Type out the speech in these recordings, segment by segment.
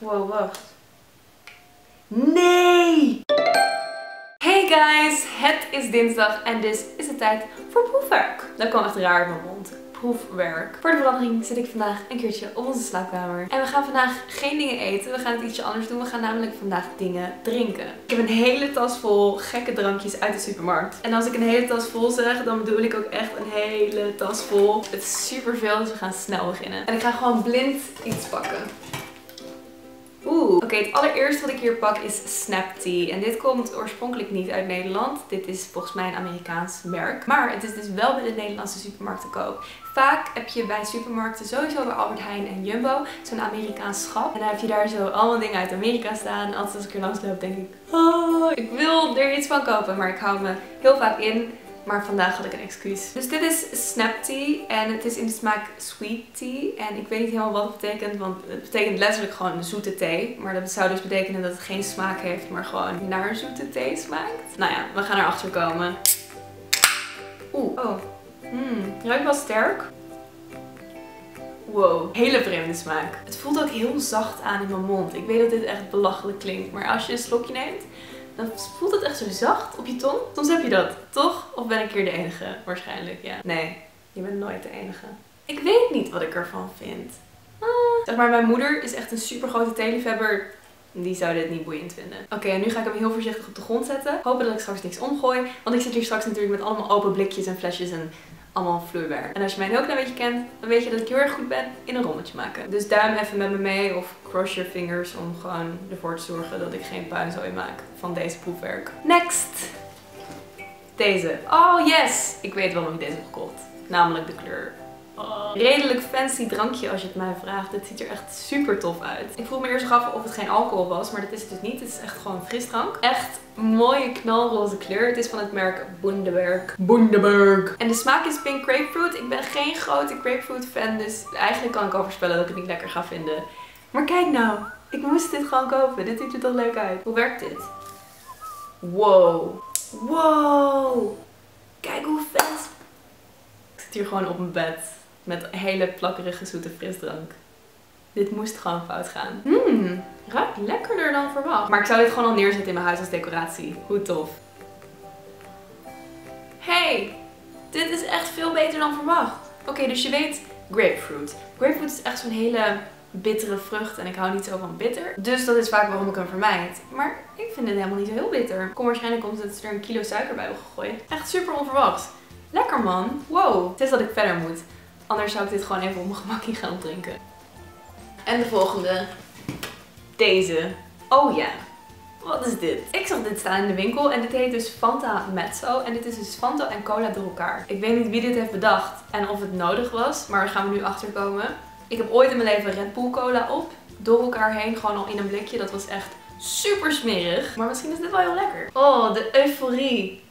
Wow, wacht. Nee! Hey guys, het is dinsdag en dus is het tijd voor proefwerk. Dat kwam echt raar in mijn mond. Proefwerk. Voor de verandering zit ik vandaag een keertje op onze slaapkamer. En we gaan vandaag geen dingen eten. We gaan het ietsje anders doen. We gaan namelijk vandaag dingen drinken. Ik heb een hele tas vol gekke drankjes uit de supermarkt. En als ik een hele tas vol zeg, dan bedoel ik ook echt een hele tas vol. Het is superveel, dus we gaan snel beginnen. En ik ga gewoon blind iets pakken. Oeh. Oké, het allereerste wat ik hier pak is Snapple. En dit komt oorspronkelijk niet uit Nederland. Dit is volgens mij een Amerikaans merk. Maar het is dus wel bij de Nederlandse supermarkt te koop. Vaak heb je bij supermarkten, sowieso bij Albert Heijn en Jumbo, zo'n Amerikaans schap. En dan heb je daar zo allemaal dingen uit Amerika staan. Altijd als ik er langs loop denk ik, oh, ik wil er iets van kopen. Maar ik hou me heel vaak in. Maar vandaag had ik een excuus. Dus dit is Snap Tea. En het is in de smaak Sweet Tea. En ik weet niet helemaal wat het betekent. Want het betekent letterlijk gewoon een zoete thee. Maar dat zou dus betekenen dat het geen smaak heeft. Maar gewoon naar zoete thee smaakt. Nou ja, we gaan erachter komen. Oeh. Oh. Ruikt wel sterk. Wow. Hele vreemde smaak. Het voelt ook heel zacht aan in mijn mond. Ik weet dat dit echt belachelijk klinkt. Maar als je een slokje neemt, dan voelt het echt zo zacht op je tong. Soms heb je dat, toch? Of ben ik hier de enige? Waarschijnlijk, ja. Nee, je bent nooit de enige. Ik weet niet wat ik ervan vind. Zeg maar, mijn moeder is echt een super grote telefebber. Die zou dit niet boeiend vinden. Oké, en nu ga ik hem heel voorzichtig op de grond zetten. Hopen dat ik straks niks omgooi. Want ik zit hier straks natuurlijk met allemaal open blikjes en flesjes en allemaal vloeibaar. En als je mij ook een beetje kent, dan weet je dat ik heel erg goed ben in een rommetje maken. Dus duim even met me mee of cross your fingers om gewoon ervoor te zorgen dat ik geen puinzooi maak van deze proefwerk. Next! Deze. Oh yes! Ik weet waarom ik deze heb gekocht. Namelijk de kleur. Oh. Redelijk fancy drankje als je het mij vraagt. Dit ziet er echt super tof uit. Ik vroeg me eerst af of het geen alcohol was, maar dat is het dus niet. Het is echt gewoon frisdrank. Echt mooie knalroze kleur. Het is van het merk Bundaberg. Bundaberg. En de smaak is pink grapefruit. Ik ben geen grote grapefruit fan, dus eigenlijk kan ik al voorspellen dat ik het niet lekker ga vinden. Maar kijk nou, ik moest dit gewoon kopen. Dit ziet er toch leuk uit. Hoe werkt dit? Wow. Wow. Kijk hoe fancy. Ik zit hier gewoon op mijn bed. Met hele plakkerige zoete frisdrank. Dit moest gewoon fout gaan. Ruikt lekkerder dan verwacht. Maar ik zou dit gewoon al neerzetten in mijn huis als decoratie. Hoe tof. Hey, dit is echt veel beter dan verwacht. Oké, dus je weet grapefruit. Grapefruit is echt zo'n hele bittere vrucht en ik hou niet zo van bitter. Dus dat is vaak waarom ik hem vermijd. Maar ik vind het helemaal niet zo heel bitter. Kom waarschijnlijk omdat er een kilo suiker bij hebben gegooid. Echt super onverwacht. Lekker man. Wow. Het is dat ik verder moet. Anders zou ik dit gewoon even op mijn gemakje gaan opdrinken. En de volgende. Deze. Oh ja. Wat is dit? Ik zag dit staan in de winkel en dit heet dus Fanta Mezzo. En dit is dus Fanta en cola door elkaar. Ik weet niet wie dit heeft bedacht en of het nodig was. Maar daar gaan we nu achter komen. Ik heb ooit in mijn leven Red Bull cola op. Door elkaar heen, gewoon al in een blikje. Dat was echt super smerig. Maar misschien is dit wel heel lekker. Oh, de euforie.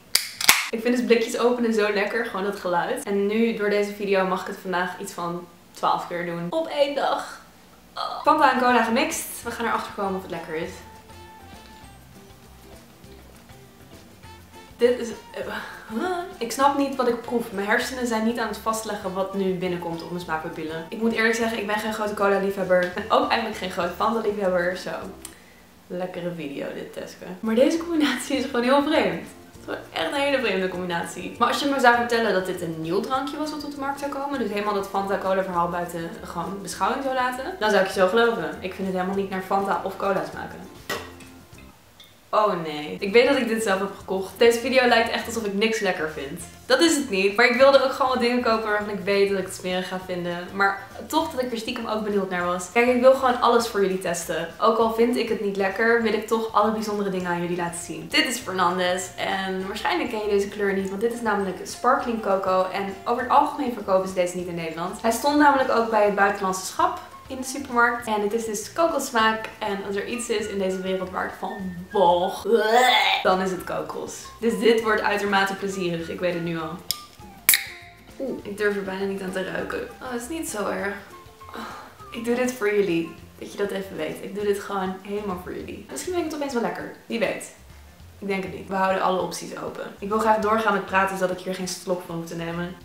Ik vind dus blikjes openen zo lekker, gewoon dat geluid. En nu, door deze video, mag ik het vandaag iets van 12 keer doen. Op één dag. Oh. Fanta en cola gemixt. We gaan erachter komen of het lekker is. Dit is... Ik snap niet wat ik proef. Mijn hersenen zijn niet aan het vastleggen wat nu binnenkomt op mijn smaakpapillen. Ik moet eerlijk zeggen, ik ben geen grote cola liefhebber. En ook eigenlijk geen grote Fanta liefhebber. Zo, lekkere video dit, Teske. Maar deze combinatie is gewoon heel vreemd. Echt een hele vreemde combinatie. Maar als je me zou vertellen dat dit een nieuw drankje was wat op de markt zou komen. Dus helemaal dat Fanta cola verhaal buiten gewoon beschouwing zou laten. Dan zou ik je zo geloven. Ik vind het helemaal niet naar Fanta of cola smaken. Oh nee. Ik weet dat ik dit zelf heb gekocht. Deze video lijkt echt alsof ik niks lekker vind. Dat is het niet. Maar ik wilde ook gewoon wat dingen kopen waarvan ik weet dat ik het smerig ga vinden. Maar toch dat ik er stiekem ook benieuwd naar was. Kijk, ik wil gewoon alles voor jullie testen. Ook al vind ik het niet lekker, wil ik toch alle bijzondere dingen aan jullie laten zien. Dit is Fernandez. En waarschijnlijk ken je deze kleur niet, want dit is namelijk sparkling coco. En over het algemeen verkopen ze deze niet in Nederland. Hij stond namelijk ook bij het buitenlandse schap in de supermarkt. En het is dus kokosmaak. En als er iets is in deze wereld waar ik van walg, dan is het kokos. Dus dit wordt uitermate plezierig. Ik weet het nu al. Oeh, ik durf er bijna niet aan te ruiken. Oh, het is niet zo erg. Oh, ik doe dit voor jullie. Dat je dat even weet. Ik doe dit gewoon helemaal voor jullie. Misschien vind ik het opeens wel lekker. Wie weet. Ik denk het niet. We houden alle opties open. Ik wil graag doorgaan met praten zodat ik hier geen slok van hoef te nemen.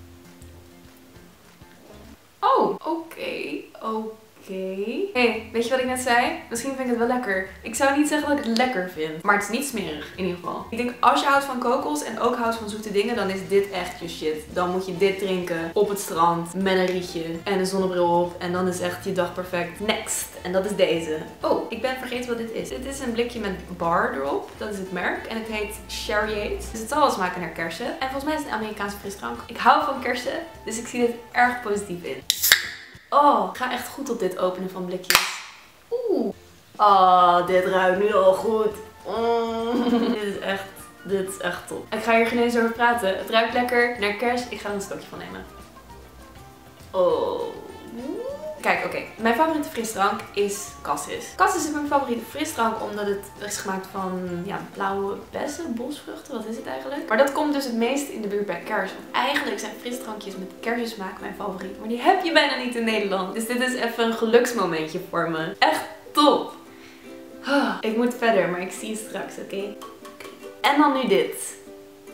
Oh, oké. Oké. Hey, weet je wat ik net zei? Misschien vind ik het wel lekker. Ik zou niet zeggen dat ik het lekker vind. Maar het is niet smerig, in ieder geval. Ik denk, als je houdt van kokos en ook houdt van zoete dingen, dan is dit echt je shit. Dan moet je dit drinken op het strand met een rietje en een zonnebril op. En dan is echt je dag perfect. Next. En dat is deze. Oh, ik ben vergeten wat dit is. Dit is een blikje met bar erop. Dat is het merk. En het heet Charlie's. Dus het zal wel smaken naar kersen. En volgens mij is het een Amerikaanse frisdrank. Ik hou van kersen, dus ik zie dit erg positief in. Oh, ik ga echt goed op dit openen van blikjes. Oeh. Oh, dit ruikt nu al goed. Mm. Dit is echt top. Ik ga hier geen eens over praten. Het ruikt lekker naar kers. Ik ga er een stokje van nemen. Oh. Kijk, oké. Mijn favoriete frisdrank is cassis. Cassis is mijn favoriete frisdrank omdat het is gemaakt van ja, blauwe bessen, bosvruchten. Wat is het eigenlijk? Maar dat komt dus het meest in de buurt bij kers. Want eigenlijk zijn frisdrankjes met kersensmaak mijn favoriet. Maar die heb je bijna niet in Nederland. Dus dit is even een geluksmomentje voor me. Echt top! Ik moet verder, maar ik zie je straks, oké? En dan nu dit.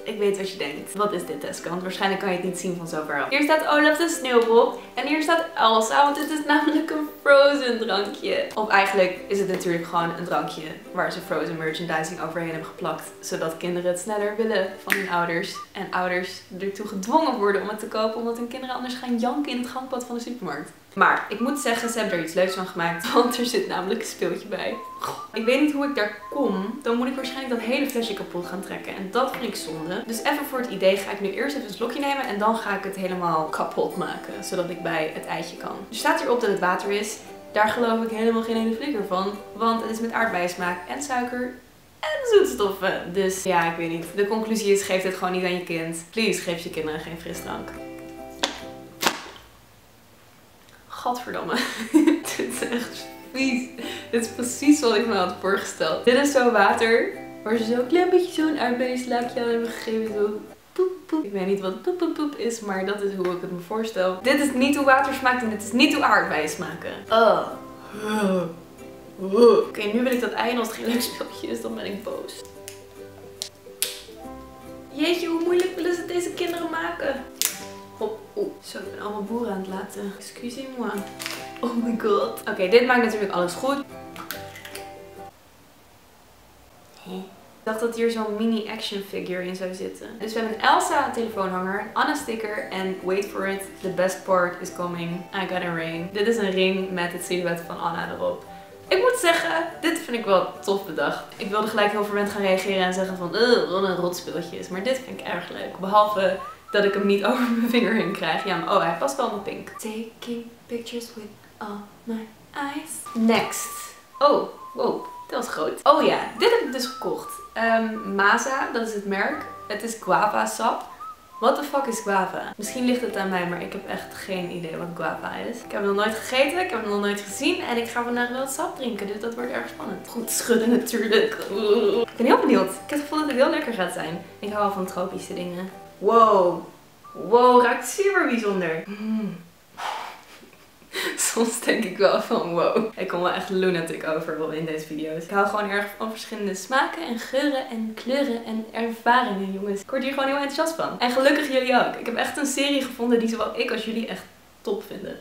Ik weet wat je denkt. Wat is dit, Tesco? Want waarschijnlijk kan je het niet zien van zo ver af. Hier staat Olaf de sneeuwpop. En hier staat Elsa. Want dit is namelijk een Frozen drankje. Of eigenlijk is het natuurlijk gewoon een drankje waar ze Frozen merchandising overheen hebben geplakt. Zodat kinderen het sneller willen van hun ouders. En ouders ertoe gedwongen worden om het te kopen. Omdat hun kinderen anders gaan janken in het gangpad van de supermarkt. Maar ik moet zeggen, ze hebben er iets leuks van gemaakt. Want er zit namelijk een speeltje bij. Ik weet niet hoe ik daar kom. Dan moet ik waarschijnlijk dat hele flesje kapot gaan trekken. En dat vind ik zonde. Dus even voor het idee ga ik nu eerst even een slokje nemen. En dan ga ik het helemaal kapot maken. Zodat ik bij het eitje kan. Er staat hierop dat het water is. Daar geloof ik helemaal geen ene flikker van. Want het is met aardbeiensmaak en suiker. En zoetstoffen. Dus ja, ik weet niet. De conclusie is, geef dit gewoon niet aan je kind. Please, geef je kinderen geen frisdrank. Godverdamme. Dit is echt vies. Dit is precies wat ik me had voorgesteld. Dit is zo water. Waar ze zo'n klein beetje zo'n aardbeienslaakje aan hebben gegeven. Zo poep poep. Ik weet niet wat poep poep poep is, maar dat is hoe ik het me voorstel. Dit is niet hoe water smaakt en dit is niet hoe aardbeien smaken. Oh. Oké, nu wil ik dat ei. Als het geen leuk speeltje is, dan ben ik boos. Jeetje, hoe moeilijk willen ze deze kinderen maken? Oeh, zo, ik ben allemaal boeren aan het laten. Excusez-moi. Oh my god. Oké, dit maakt natuurlijk alles goed. Hey. Ik dacht dat hier zo'n mini action figure in zou zitten. Dus we hebben een Elsa telefoonhanger, een Anna sticker en wait for it, the best part is coming, I got a ring. Dit is een ring met het silhouet van Anna erop. Ik moet zeggen, dit vind ik wel tof bedacht. Ik wilde gelijk heel verwend gaan reageren en zeggen van, wat een rot speeltje is. Maar dit vind ik erg leuk, behalve dat ik hem niet over mijn vinger heen krijg. Ja, maar oh, hij past wel in pink. Taking pictures with all my eyes. Next. Oh, wow. Dat was groot. Oh ja, dit heb ik dus gekocht. Maza, dat is het merk. Het is guava sap. What the fuck is guava? Misschien ligt het aan mij, maar ik heb echt geen idee wat guava is. Ik heb het nog nooit gegeten, ik heb het nog nooit gezien. En ik ga vandaag wel het sap drinken, dus dat wordt erg spannend. Goed schudden natuurlijk. Ik ben heel benieuwd. Ik heb het gevoel dat het heel lekker gaat zijn. Ik hou al van tropische dingen. Wow. Wow, ruikt super bijzonder. Mm. Soms denk ik wel van wow. Ik kom wel echt lunatic over in deze video's. Ik hou gewoon erg van verschillende smaken en geuren en kleuren en ervaringen, jongens. Ik word hier gewoon heel enthousiast van. En gelukkig jullie ook. Ik heb echt een serie gevonden die zowel ik als jullie echt top vinden.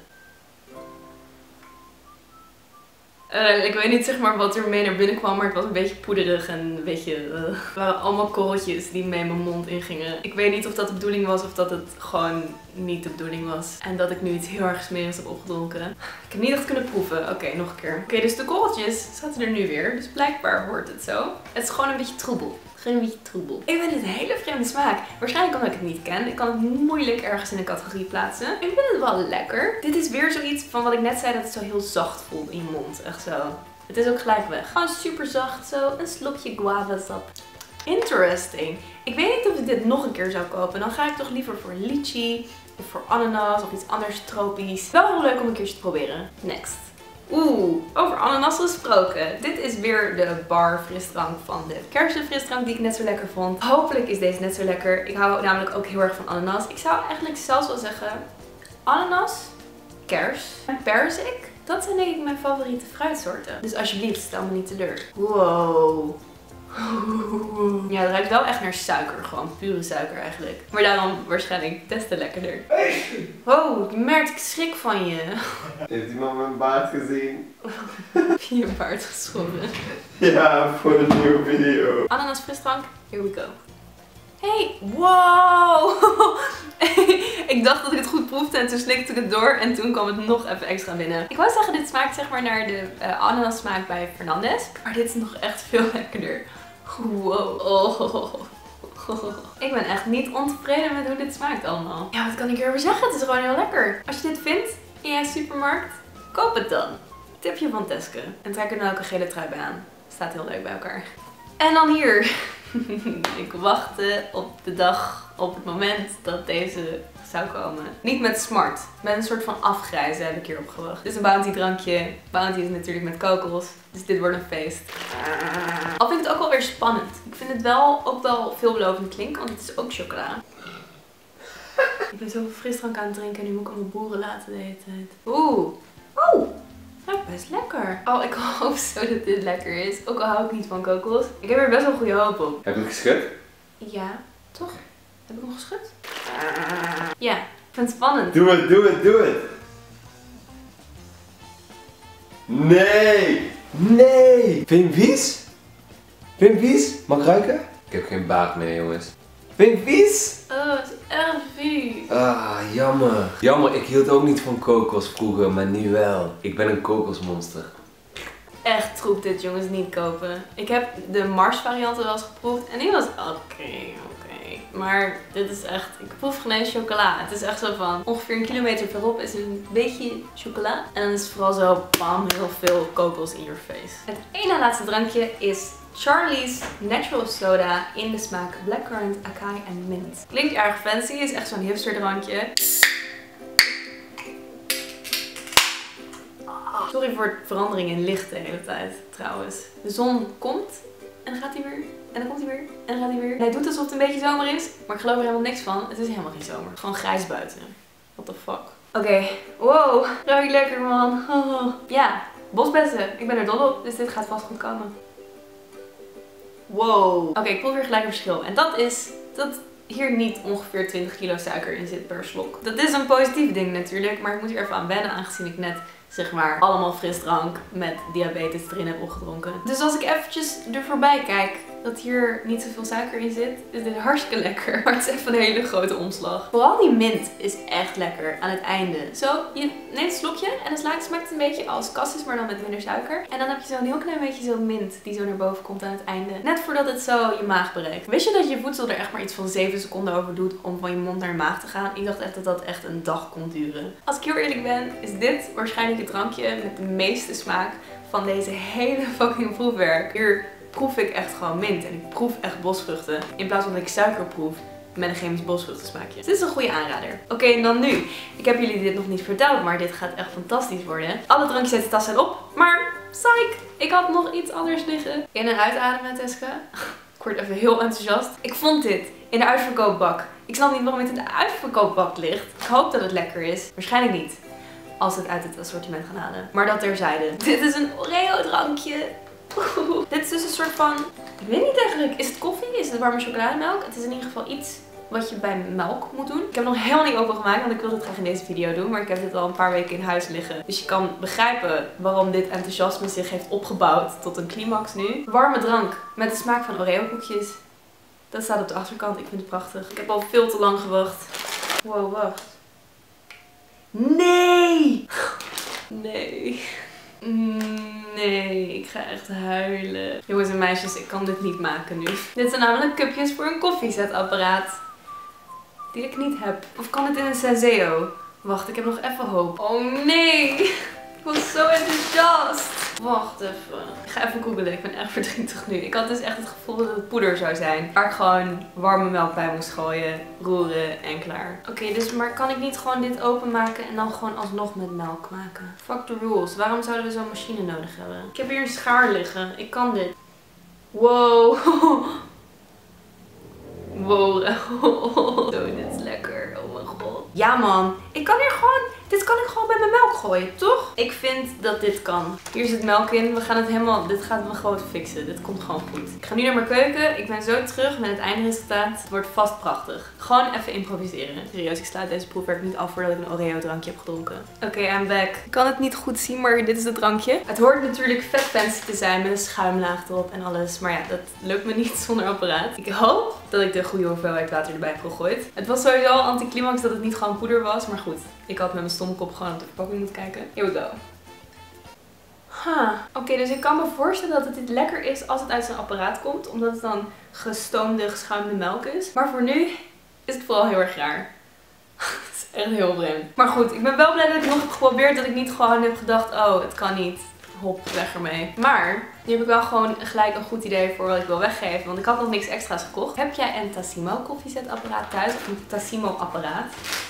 Ik weet niet zeg maar wat er mee naar binnen kwam, maar het was een beetje poederig en een beetje... Het waren allemaal korreltjes die mee mijn mond ingingen. Ik weet niet of dat de bedoeling was of dat het gewoon niet de bedoeling was. En dat ik nu iets heel erg smerigs heb opgedronken. Ik heb niet echt kunnen proeven. Oké, nog een keer. Oké, dus de korreltjes zaten er nu weer. Dus blijkbaar hoort het zo. Het is gewoon een beetje troebel. Gewoon een beetje troebel. Ik vind het een hele vreemde smaak. Waarschijnlijk omdat ik het niet ken. Ik kan het moeilijk ergens in een categorie plaatsen. Ik vind het wel lekker. Dit is weer zoiets van wat ik net zei, dat het zo heel zacht voelt in je mond. Echt zo. Het is ook gelijk weg. Gewoon super zacht zo. Een slokje guava sap. Interesting. Ik weet niet of ik dit nog een keer zou kopen. Dan ga ik toch liever voor lychee of voor ananas of iets anders tropisch. Wel heel leuk om een keertje te proberen. Next. Oeh, over ananas gesproken. Dit is weer de bar frisdrank van de kersenfrisdrank die ik net zo lekker vond. Hopelijk is deze net zo lekker. Ik hou namelijk ook heel erg van ananas. Ik zou eigenlijk zelfs wel zeggen ananas, kers en perzik. Dat zijn denk ik mijn favoriete fruitsoorten. Dus alsjeblieft, stel me niet teleur. Wow. Ja, het ruikt wel echt naar suiker, gewoon pure suiker eigenlijk. Maar daarom waarschijnlijk testen lekkerder. Oh, Mert, ik schrik van je. Heeft iemand mijn baard gezien? Je baard geschoren. Ja, voor een nieuwe video. Ananas frisdrank, here we go. Hey, wow! Ik dacht dat ik het goed proefde en toen slikte ik het door en toen kwam het nog even extra binnen. Ik wou zeggen, dit smaakt zeg maar naar de ananas smaak bij Fernandez. Maar dit is nog echt veel lekkerder. Wow. Ik ben echt niet ontevreden met hoe dit smaakt allemaal. Ja, wat kan ik hierover zeggen? Het is gewoon heel lekker. Als je dit vindt in je supermarkt, koop het dan. Tipje van Teske. En trek er nou ook een gele trui bij aan. Staat heel leuk bij elkaar. En dan hier. Ik wachtte op de dag, op het moment dat deze zou komen. Niet met smart, met een soort van afgrijzen heb ik hierop gewacht. Dit is een Bounty drankje. Bounty is natuurlijk met kokos, dus dit wordt een feest. Al vind ik het ook wel weer spannend. Ik vind het wel ook wel veelbelovend klinken, want het is ook chocola. Ik ben zoveel frisdrank aan het drinken en nu moet ik allemaal boeren laten de hele tijd. Oeh. Oeh. Ruikt best lekker. Oh, ik hoop zo dat dit lekker is. Ook al hou ik niet van kokos. Ik heb er best wel goede hoop op. Heb je het geschud? Ja, toch? Heb ik hem geschud? Ja, ik vind het spannend. Doe het, doe het, doe het. Nee! Nee! Vind je hem vies? Vind je hem vies? Mag ik ruiken? Ik heb geen baard meer, jongens. Vind je hem vies? Oh, het is erg vies. Ah, jammer. Jammer, ik hield ook niet van kokos vroeger, maar nu wel. Ik ben een kokosmonster. Echt troep dit, jongens, niet kopen. Ik heb de Mars varianten wel eens geproefd en die was oké. Maar dit is echt, ik proef geen chocola. Het is echt zo van, ongeveer een kilometer verderop is een beetje chocola. En dan is het vooral zo, bam, heel veel kokos in your face. Het ene laatste drankje is Charlie's Natural Soda in de smaak blackcurrant, acai en mint. Klinkt erg fancy, is echt zo'n hipster drankje. Sorry voor de verandering in licht de hele tijd, trouwens. De zon komt en dan gaat hij weer. En dan komt hij weer. En dan gaat hij weer. En hij doet alsof het een beetje zomer is, maar ik geloof er helemaal niks van. Het is helemaal geen zomer. Gewoon grijs buiten. What the fuck. Oké. Wow. Ruikt lekker, man. Oh. Ja, bosbessen. Ik ben er dol op, dus dit gaat vast goed komen. Wow. Oké, ik proef weer gelijk een verschil. En dat is dat hier niet ongeveer 20 kilo suiker in zit per slok. Dat is een positief ding natuurlijk, maar ik moet hier even aan wennen aangezien ik net zeg maar allemaal frisdrank met diabetes erin heb opgedronken. Dus als ik eventjes er voorbij kijk dat hier niet zoveel suiker in zit, is dit hartstikke lekker. Maar het is echt een hele grote omslag. Vooral die mint is echt lekker aan het einde. Zo, je neemt een slokje en het smaakt het een beetje als cassis, maar dan met minder suiker. En dan heb je zo'n heel klein beetje zo'n mint die zo naar boven komt aan het einde. Net voordat het zo je maag bereikt. Wist je dat je voedsel er echt maar iets van 7 seconden over doet om van je mond naar je maag te gaan? Ik dacht echt dat dat echt een dag kon duren. Als ik heel eerlijk ben, is dit waarschijnlijk het drankje met de meeste smaak van deze hele fucking proefwerk. Hier proef ik echt gewoon mint en ik proef echt bosvruchten. In plaats van dat ik suiker proef met een chemisch bosvruchten smaakje. Dus dit is een goede aanrader. Oké, en dan nu. Ik heb jullie dit nog niet verteld, maar dit gaat echt fantastisch worden. Alle drankjes uit de tas zijn op, maar psych! Ik had nog iets anders liggen. In en uitademen, Teske. Ik word even heel enthousiast. Ik vond dit in de uitverkoopbak. Ik snap niet waarom het in de uitverkoopbak ligt. Ik hoop dat het lekker is. Waarschijnlijk niet. Als we het uit het assortiment gaan halen. Maar dat terzijde. Dit is een Oreo drankje. Oeh. Dit is dus een soort van, ik weet niet eigenlijk, is het koffie? Is het warme chocolademelk? Het is in ieder geval iets wat je bij melk moet doen. Ik heb het nog helemaal niet opengemaakt, want ik wilde het graag in deze video doen. Maar ik heb dit al een paar weken in huis liggen. Dus je kan begrijpen waarom dit enthousiasme zich heeft opgebouwd tot een climax nu. Warme drank met de smaak van Oreo koekjes. Dat staat op de achterkant, ik vind het prachtig. Ik heb al veel te lang gewacht. Wow, wacht. Nee! Nee. Nee, ik ga echt huilen. Jongens en meisjes, ik kan dit niet maken nu. Dit zijn namelijk cupjes voor een koffiezetapparaat. Die ik niet heb. Of kan het in een Senseo? Wacht, ik heb nog even hoop. Oh nee! Ik was zo enthousiast. Wacht even. Ik ga even googlen, ik ben echt verdrietig nu. Ik had dus echt het gevoel dat het poeder zou zijn. Waar ik gewoon warme melk bij moest gooien, roeren en klaar. Oké, dus maar kan ik niet gewoon dit openmaken en dan gewoon alsnog met melk maken? Fuck the rules. Waarom zouden we zo'n machine nodig hebben? Ik heb hier een schaar liggen. Ik kan dit. Wow. Wow. Zo, dit is lekker. Oh mijn god. Ja man, ik kan hier gewoon Dit kan ik gewoon bij mijn melk gooien, toch? Ik vind dat dit kan. Hier zit melk in. We gaan het helemaal... Dit gaat me gewoon fixen. Dit komt gewoon goed. Ik ga nu naar mijn keuken. Ik ben zo terug met het eindresultaat. Het wordt vast prachtig. Gewoon even improviseren. Serieus, ik sluit deze proefwerk niet af voordat ik een Oreo drankje heb gedronken. Oké, I'm back. Ik kan het niet goed zien, maar dit is het drankje. Het hoort natuurlijk vet fancy te zijn met een schuimlaag erop en alles. Maar ja, dat lukt me niet zonder apparaat. Ik hoop dat ik de goede hoeveelheid water erbij heb gegooid. Het was sowieso al anticlimax dat het niet gewoon poeder was. Maar goed, ik had met mijn stomme kop gewoon op de verpakking moeten kijken. Here we go. Oké, dus ik kan me voorstellen dat het dit lekker is als het uit zo'n apparaat komt. Omdat het dan gestoomde, geschuimde melk is. Maar voor nu is het vooral heel erg raar. Het is echt heel vreemd. Maar goed, ik ben wel blij dat ik het nog heb geprobeerd. Dat ik niet gewoon heb gedacht, oh, het kan niet. Hop, weg ermee. Maar nu heb ik wel gewoon gelijk een goed idee voor wat ik wil weggeven. Want ik had nog niks extra's gekocht. Heb jij een Tassimo koffiezetapparaat thuis? Of een Tassimo apparaat?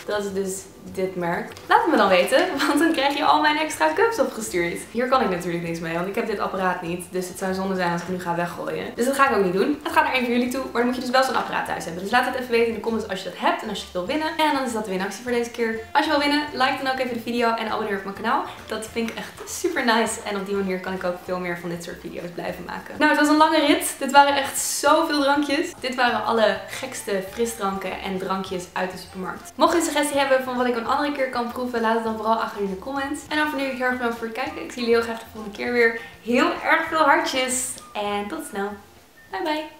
Dat is dus dit merk. Laat het me dan weten, want dan krijg je al mijn extra cups opgestuurd. Hier kan ik natuurlijk niks mee, want ik heb dit apparaat niet. Dus het zou zonde zijn als ik nu ga weggooien. Dus dat ga ik ook niet doen. Het gaat naar een van jullie toe, maar dan moet je dus wel zo'n apparaat thuis hebben. Dus laat het even weten in de comments als je dat hebt en als je het wil winnen. En dan is dat de winactie voor deze keer. Als je wil winnen, like dan ook even de video en abonneer op mijn kanaal. Dat vind ik echt super nice. En op die manier kan ik ook veel meer van dit soort video's blijven maken. Nou, het was een lange rit. Dit waren echt zoveel drankjes. Dit waren alle gekste frisdranken en drankjes uit de supermarkt. Mocht je een suggestie hebben van wat ik een andere keer kan proeven, laat het dan vooral achter in de comments. En dan voor nu heel erg bedankt voor het kijken. Ik zie jullie heel graag de volgende keer weer. Heel erg veel hartjes. En tot snel. Bye bye.